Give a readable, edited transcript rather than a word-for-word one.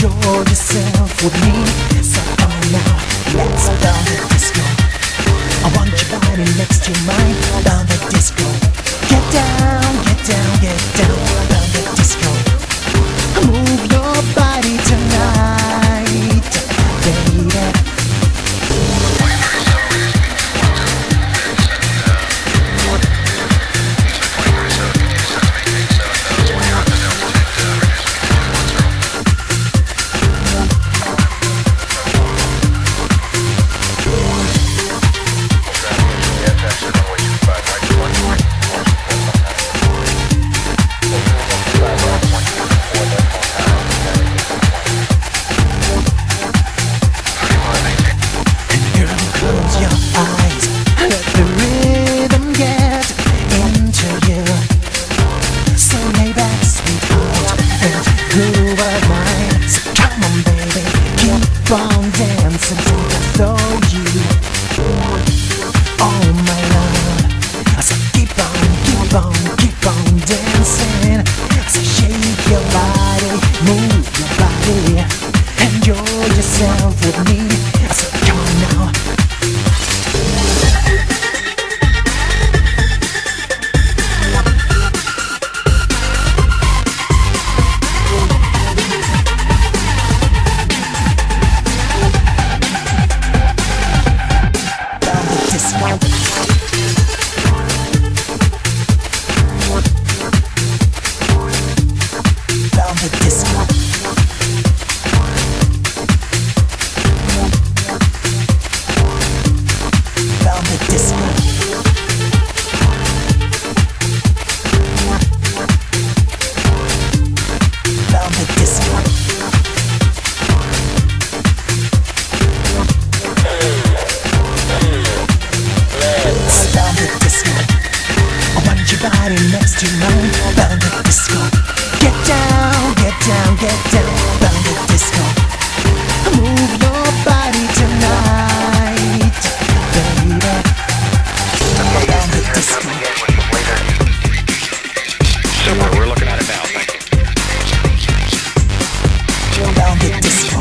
Enjoy yourself with me. So come on now, let's down the disco. I want your body next to mine. Down the disco. Get down, get down, get down. Down the disco. Move your body tonight, baby. Down the disco.